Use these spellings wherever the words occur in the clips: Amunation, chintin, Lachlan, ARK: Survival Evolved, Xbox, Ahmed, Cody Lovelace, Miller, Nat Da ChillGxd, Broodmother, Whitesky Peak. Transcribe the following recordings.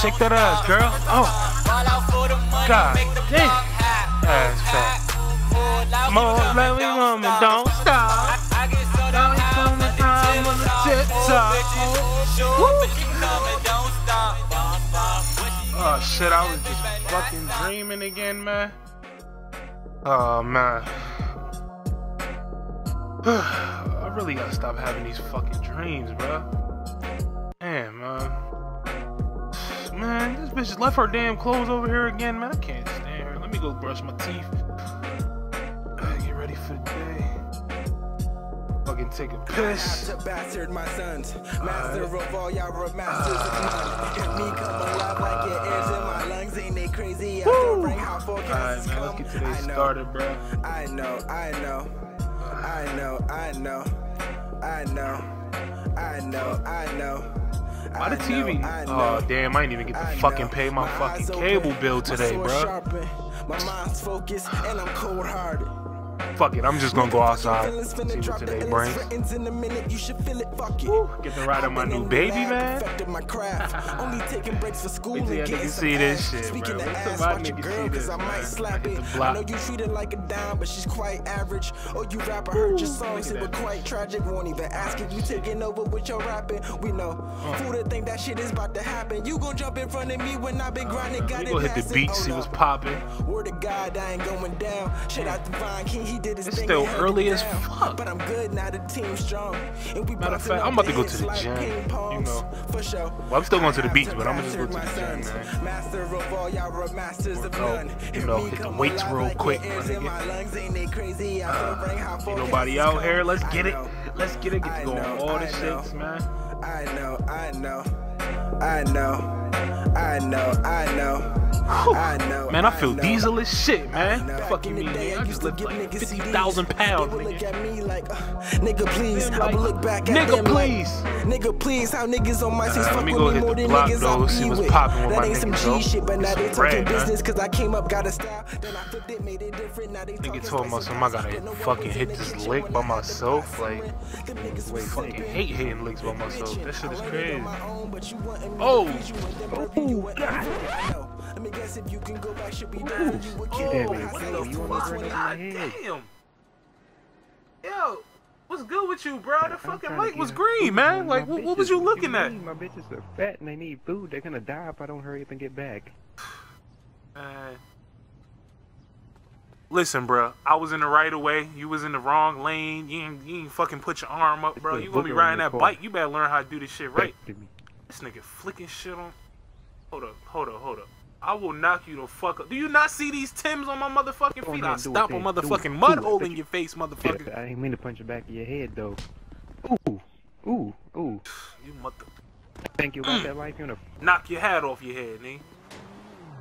Shake that ass, girl. Oh. God damn. Ass fat. More like we woman, don't stop. Don't come the time on the tip-top. Oh shit, I was just fucking dreaming again, man. Oh man. I really gotta stop having these fucking dreams, bro. Damn, man. Man, this bitch just left her damn clothes over here again, man. I can't stand her. Let me go brush my teeth. Get ready for the day. Fucking take a piss. Bastard, my sons. Master of all y'all remasters of me. If me come alive like your ears in my lungs, ain't they crazy? I don't bring how forecasts come. Alright, man, let's get today started, bro. I know. By the TV. Oh damn, I didn't even get to fucking pay my fucking cable bill today, bro. My mind's focused and I'm cold-hearted. Fuck it, I'm just gonna go outside. See what today brings. Woo, get to ride on my new baby, man. Wait till y'all niggas see this shit, bro. Wait till my niggas see this, man. I get to block. I know you treat her like a dime, but she's quite average. Oh, you rapper heard your songs, it was quite tragic. Won't even ask if you taking over with your rapping. We know. Fool to think that shit is about to happen. You gon' jump in front of me when I've been grinding. Got it. Hit the beat, see what's popping. Word to God, I ain't going down. Shit out the vine. He did his thing. Still early as fuck, but I'm good now. The team's strong. Matter of fact, I'm about to go to the gym. You know, for sure. Well, I'm still going to the beach, but I'm gonna just go to the gym, man. Master of all y'all remasters of none. You know, hit the weights real quick. Ain't nobody out here. Let's get it. Let's get it. Get going. All the shakes, man. I know. Man, I feel diesel as shit, man. Fucking me, man. I just lift like 50,000 pounds, nigga. Nigga, please. I look back at them. Nigga, please. Nigga, please. How niggas on my seats fuck with me more than niggas I be with. That ain't some G shit, but now they talking business because I came up, got a style. Then I flipped it, made it different. Now they talking business. Nigga told myself I gotta fucking hit this lick by myself. Like, I fucking hate hitting licks by myself. That shit is crazy. Oh, God. Let me guess if you can go back, should be done. Damn. Yo, what's good with you, bro? The fucking light was green, man. Like, what was you looking at? My bitches are fat and they need food. They're gonna die if I don't hurry up and get back. Listen, bro. I was in the right of way. You was in the wrong lane. You ain't fucking put your arm up, bro. You gonna be riding that bike. You better learn how to do this shit right. This nigga flicking shit on. Hold up. I will knock you the fuck up. Do you not see these Tims on my motherfucking feet? I'll stomp a motherfucking mud hole in your face, motherfucker. I ain't mean to punch the back of your head, though. Ooh. You mother... Thank you about that life, you know. Knock your hat off your head, nigga.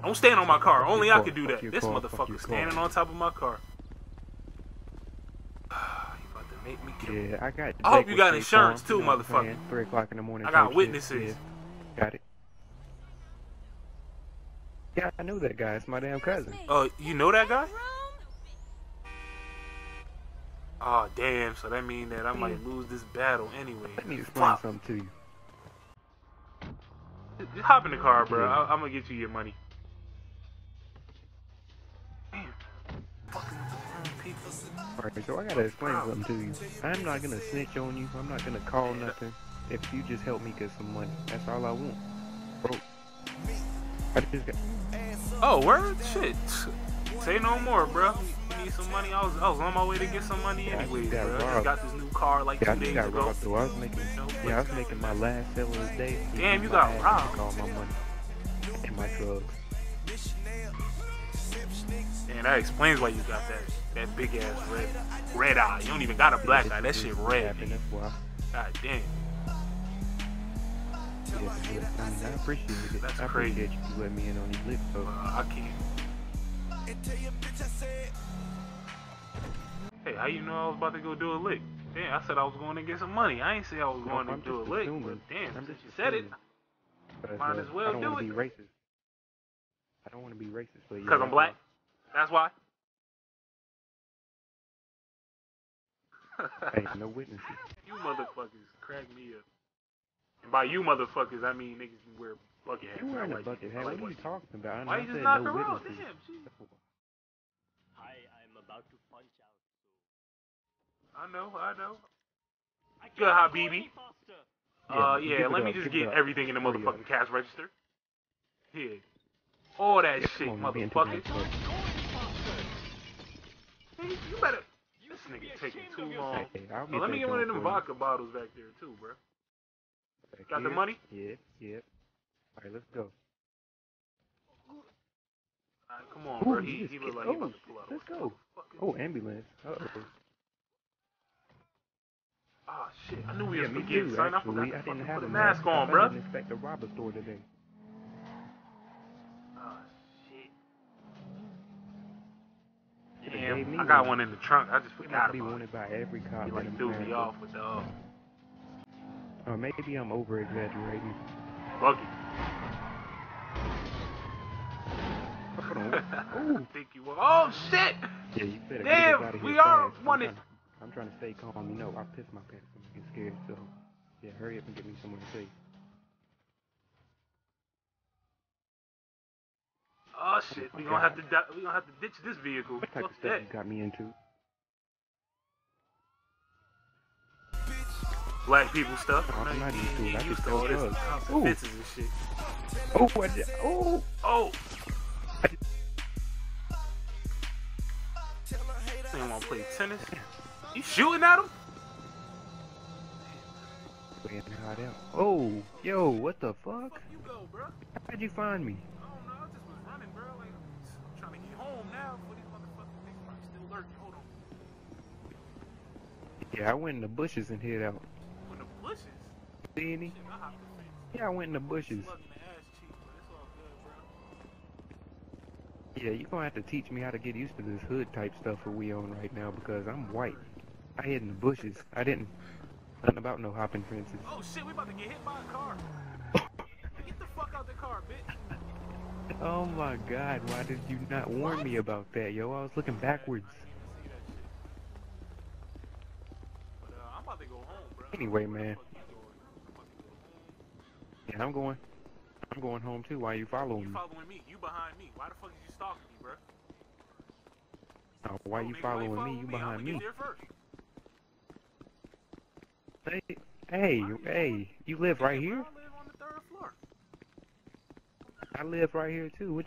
Don't stand on my car. Only I could do that. This motherfucker standing on top of my car. You about to make me kill. Yeah, I got... I hope you got insurance, too, motherfucker. 3 o'clock in the morning. I got witnesses. Got it. Yeah, I know that guy. It's my damn cousin. Oh, you know that guy? Oh, damn. So that means that I might lose this battle anyway. Let me explain something to you. Just hop in the car, bro. I'm gonna get you your money. Damn. Alright, so I gotta explain something to you. I'm not gonna snitch on you. I'm not gonna call nothing. If you just help me get some money, that's all I want. Bro. Oh, word? Shit. Say no more, bro. You need some money? I was on my way to get some money anyway, bro. I got this new car like 2 days ago. I was making my last sale of the day. Damn, you got robbed. All my money and my drugs. And that explains why you got that big ass red eye. You don't even got a black eye. That shit red. God damn. I appreciate it. That's crazy. I appreciate you letting me in on these lips, though. I can't. Hey, how you know I was about to go do a lick? Damn, I said I was going to get some money. I ain't say I was going to do a lick, but damn, since you said it, might as well do it. I don't want to be racist. Because I'm black? That's why? Hey, no witnesses. You motherfuckers crack me up. And by you motherfuckers, I mean niggas who wear Buckethead. You weren't a Buckethead. What are you talking about? Why are you just knocking around? Damn, jeez. Hi, I'm about to punch out. I know. Good, Habibi. Yeah, let me just get everything in the motherfucking cash register. Here. All that shit, motherfucker. Hey, you better... This nigga taking too long. Now, let me get one of them vodka bottles back there, too, bro. Got the money? Yeah. Alright, let's go. Alright, come on, bro. He look like he about to pull out. Let's go. Oh, ambulance. Uh-oh. Ah, shit. I knew we were going to get it, son. I forgot to put a mask on, bro. I didn't expect the robber store today. Damn, I got one in the trunk. I just forgot about it. Wanted by every cop. He like threw me off with the. Or maybe I'm over exaggerating. Buggy. I think you were. Oh shit! Yeah, you better get out of here. Damn, we all wanted. I'm trying to stay calm. You know, I pissed my pants. I'm getting scared. So yeah, hurry up and get me somewhere safe. Oh shit, we gonna have to ditch this vehicle. What type of stuff you got me into? Black people stuff. I'm not into it. I just throw this. Oh, bitches and shit. Oh, I did. Oh. They wanna play tennis. You shooting at him? Oh, yo, what the fuck? How'd you find me? Yeah, I went in the bushes and hid out. In the bushes? See any? Yeah, I went in the bushes. Yeah, you're gonna have to teach me how to get used to this hood type stuff that we on right now because I'm white. I hid in the bushes. I didn't. Nothing about no hopping fences. Oh shit, we about to get hit by a car. Get the fuck out the car, bitch. Oh my god, why did you not warn me about that, yo? I was looking backwards. Anyway, man. Yeah, I'm going home too. Why are you following me? You following me? You behind me? Why the fuck is you stalking me, bro? Oh, why you following me? You behind me? Hey, you live right here? I live on the third floor. I live right here too. What?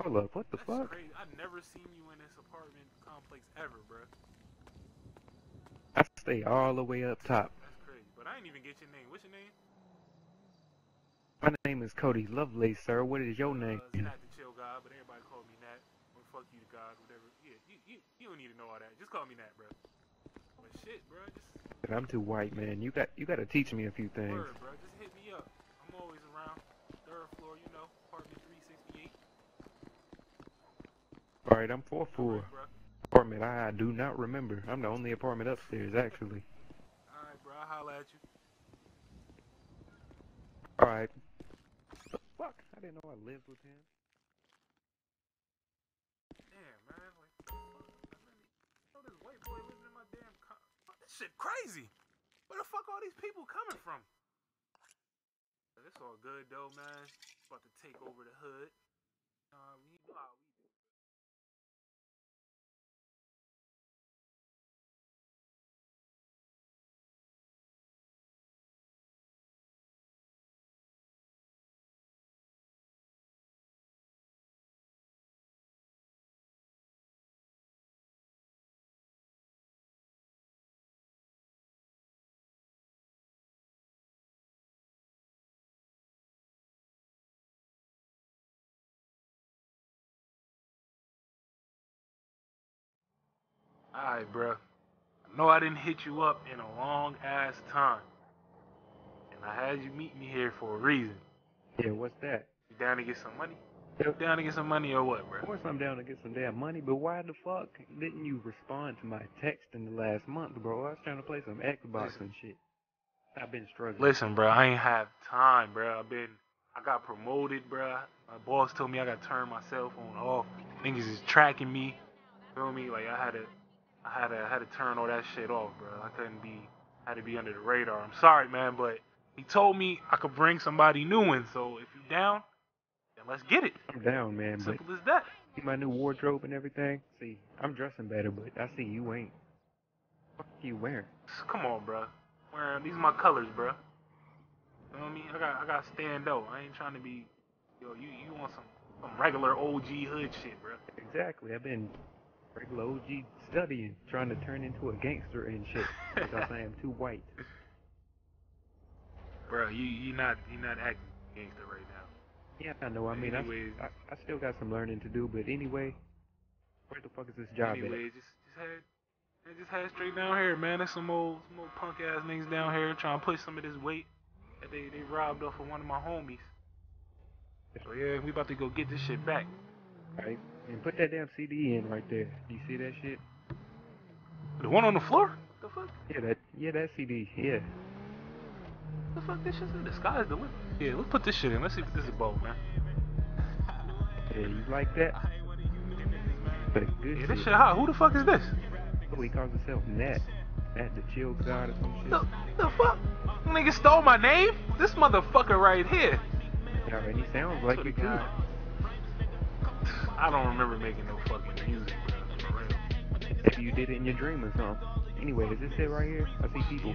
Hold up, what the fuck? I've never seen you in this apartment complex ever, bro. I stay all the way up top. That's crazy, but I didn't even get your name. What's your name? My name is Cody Lovelace, sir. What is your name? It's not the chill guy, but everybody called me Nat. Or fuck you, the God, whatever. Yeah, you don't need to know all that. Just call me Nat, bro. But shit, bro, just... I'm too white, man. You got to teach me a few things. Word, bro. Just hit me up. I'm always around. Third floor, you know. Apartment 368. All right, I'm 4-4. Apartment I do not remember. I'm the only apartment upstairs, actually. Alright, bro, I'll holler at you. Alright. What the fuck? I didn't know I lived with him. Damn, man. Like, oh, this white boy living in my damn car. Oh, this shit crazy. Where the fuck all these people coming from? It's all good, though, man. About to take over the hood. Alright, bruh. I know I didn't hit you up in a long ass time. And I had you meet me here for a reason. Yeah, what's that? You down to get some money? You down to get some money or what, bruh? Of course I'm down to get some damn money, but why the fuck didn't you respond to my text in the last month, bro? I was trying to play some Xbox and shit. I've been struggling. Listen, bruh, I ain't have time, bruh. I got promoted, bruh. My boss told me I got to turn my cell phone off. Niggas is tracking me. Feel me? Like, I had to turn all that shit off, bro. I had to be under the radar. I'm sorry, man, but He told me I could bring somebody new in, so if you down, then let's get it. I'm down, man. Simple as that. See my new wardrobe and everything? See, I'm dressing better, but I see you ain't. What the fuck you wearing? Come on, bro. These are my colors, bro. You know what I mean? I got to stand out. I ain't trying to be... Yo, you want some regular OG hood shit, bro. Exactly. I've been regular OG studying, trying to turn into a gangster and shit. Because I am too white. Bro, you're not acting gangster right now. Yeah, I know. I mean, anyways, I still got some learning to do, but anyway, where the fuck is this job at? Anyways, just head straight down here, man. There's some old punk ass niggas down here trying to push some of this weight that they robbed off of one of my homies. So yeah, we about to go get this shit back. Alright, and put that damn CD in right there. Do you see that shit? The one on the floor? What the fuck? Yeah, that CD. Yeah. What the fuck? This shit's in the sky's the limit. Yeah, let's put this shit in. Let's see what this is about, man. Yeah, you like that? Yeah, this shit hot. Who the fuck is this? Oh, he calls himself Nat. Nat the Chill God or some shit. The fuck? Nigga stole my name? This motherfucker right here. Yeah, and he sounds like you too. I don't remember making no fucking music, bro. For real. Maybe you did it in your dream or something. Anyway, is this it right here? I see people.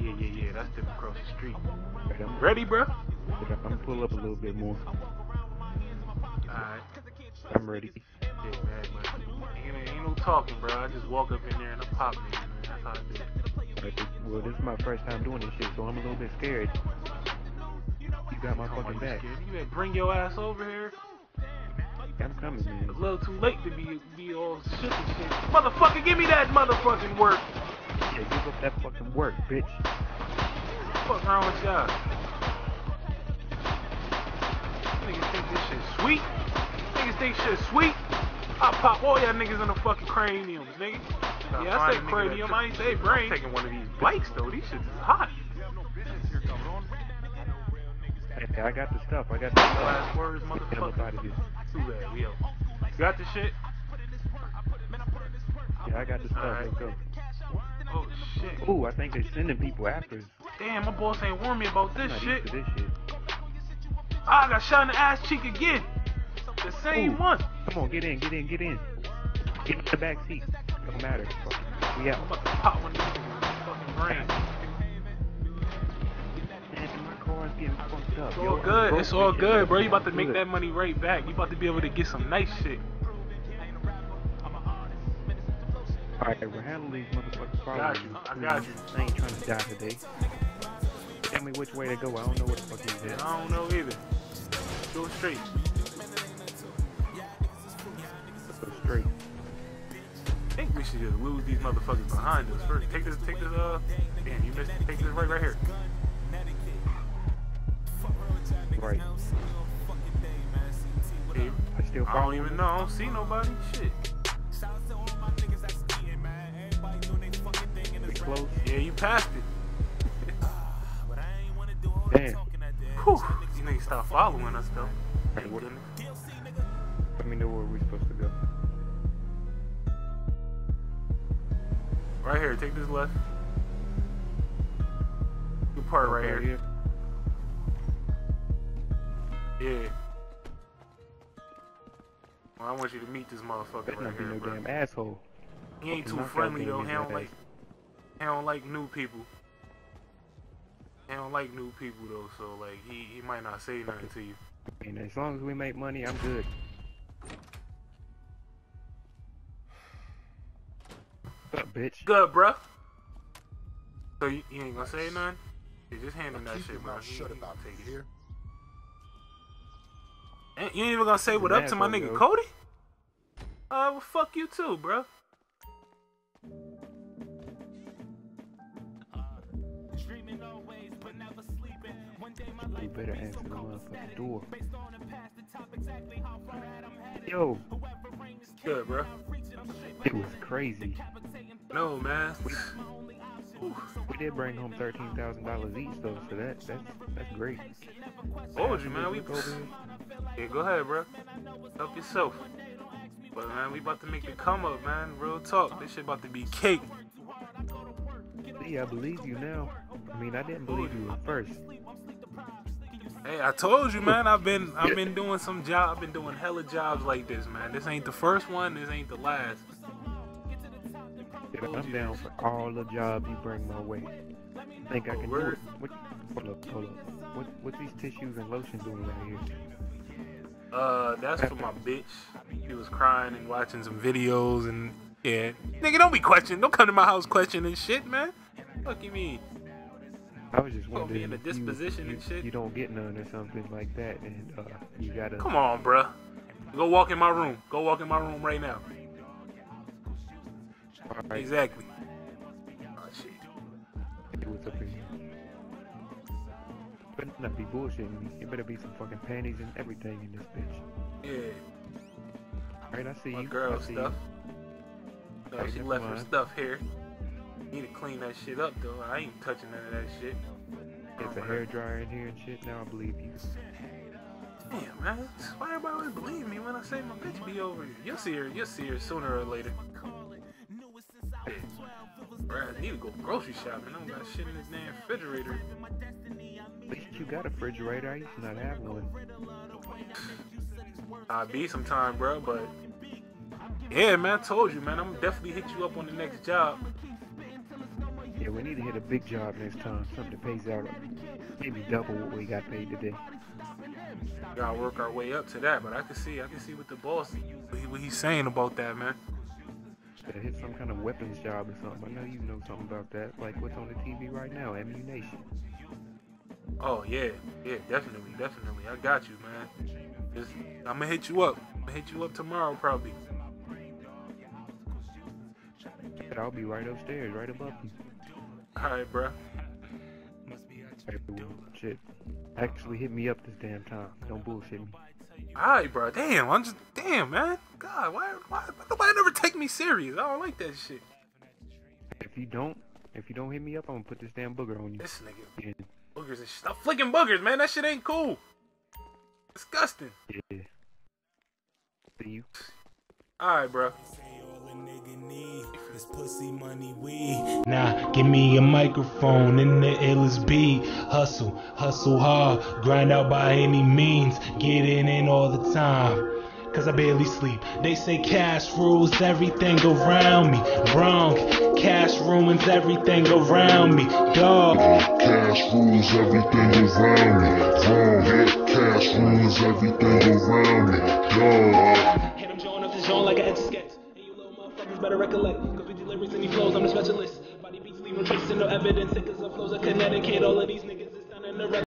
Yeah, that's them across the street. Ready, bro? I'm gonna pull up a little bit more. Alright. I'm ready. Yeah, man, but ain't no talking, bro. I just walk up in there and I pop in, man. That's how I do it. Right, well, this is my first time doing this shit, so I'm a little bit scared. You got my fucking back. You better bring your ass over here. I'm coming, man. It's a little too late to be all shit and shit. Motherfucker, give me that motherfucking work. Yeah, give up that fucking work, bitch. What's wrong with y'all? Niggas think this shit's sweet? Niggas think shit's sweet? I'll pop all y'all niggas in the fucking craniums, nigga. Yeah, I say cranium, I ain't say brain. I'm taking one of these bikes, though. These shits is hot. Hey, I got the stuff. I got the stuff. Last words, motherfucker. Too bad, we out. You got the shit? Yeah, I got the stuff. Right. Let's go. Oh shit. Ooh, I think they're sending people after us. Damn, my boss ain't warned me about this shit. I got shot in the ass cheek again. The same one. Come on, get in. Get in the back seat. Don't matter. Fuck. We out. I'm about to pop one of these fucking brains. Man, my car's getting fucked up. It's all good. It's all good, bro. You about to make that money right back. You about to be able to get some nice shit. Alright, we're handling these motherfuckers. I got you. I ain't trying to die today. Tell me which way to go. I don't know what the fuck he's at. I don't know either. Go straight. I think we should just lose these motherfuckers behind us first. Take this. Damn, you missed it. Take this right here. Right. Hey, I don't even know. I don't see nobody. Shit. Close. Yeah, you passed it. Damn. Whew. You niggas stop following us, though. Hey, let me know where we're supposed to go. Right here, take this left. Good part right here. Yeah. Well, I want you to meet this motherfucker right here, bro. Better not be no damn asshole. He ain't too friendly, though. He don't like new people though, so like he might not say nothing to you. And as long as we make money, I'm good. What's up, bitch? Good, bruh. So you ain't gonna say nothing? You just hand him that shit, bro. Shut up, take it here. And you ain't even gonna say what up to my nigga Cody? Well, fuck you too, bruh. You better answer the motherfucking door. Yo. Good, bro. It was crazy. No, man. We did bring home $13,000 each, though, so that's great. Told you, man. Yeah, go ahead, bro. Help yourself. But, man, we about to make the come up, man. Real talk. This shit about to be cake. See, I believe you now. I mean, I didn't believe you at first. Hey, I told you, man. I've been doing some job. I've been doing hella jobs like this, man. This ain't the first one. This ain't the last. Yeah, I'm down for all the jobs you bring my way. I think I can do it. Hold up. What these tissues and lotion doing right here? That's for my bitch. She was crying and watching some videos and yeah. Nigga, don't be questioning. Don't come to my house questioning shit, man. Fuck you mean? I was just wondering. Be in a disposition and shit. You don't get none or something like that, and you gotta. Come on, bruh. Go walk in my room. Go walk in my room right now. All right. Exactly. Oh shit. Hey, what's up here? Better not be bullshitting me. It better be some fucking panties and everything in this bitch. Yeah. Alright, I see you. My girl stuff. Oh, she left her stuff here. Need to clean that shit up though. I ain't touching none of that shit. There's a hairdryer in here and shit. Now I believe you. Damn, man. Why everybody always believe me when I say my bitch be over here? You'll see her sooner or later. Hey. Bruh, I need to go grocery shopping. I don't got shit in this damn refrigerator. At least you got a refrigerator. I used to not have one. I be sometime, bro, but yeah, man. I told you, man. I'm definitely hit you up on the next job. Yeah, we need to hit a big job next time. Something that pays out maybe double what we got paid today. Gotta work our way up to that, but I can see what the boss, what he's saying about that, man. Gotta hit some kind of weapons job or something. I know you know something about that. Like what's on the TV right now, Amunation. Oh yeah, definitely. I got you, man. I'm gonna hit you up. I'm gonna hit you up tomorrow probably. I'll be right upstairs, right above you. Alright, bruh. Shit. Actually hit me up this damn time. Don't bullshit me. Alright, bruh. Damn, damn, man. God, why nobody never take me serious? I don't like that shit. If you don't hit me up, I'm gonna put this damn booger on you. This nigga. Yeah. Boogers and shit. Stop flicking boogers, man. That shit ain't cool. Disgusting. Yeah. See you. Alright, bruh. This pussy money weed. Nah, give me a microphone in the illest beat. Hustle hard, grind out by any means. Getting in all the time, cause I barely sleep. They say cash rules everything around me. Wrong, cash ruins everything around me. Dog, cash rules everything around me. Wrong, cash rules everything around me. Dog. Hit him join up his own like an sketch. Better recollect, cause we deliver any flows, I'm the specialist. Body beats leave no traces and no evidence, sickers of flows are kinetic, all of these niggas is down in the record.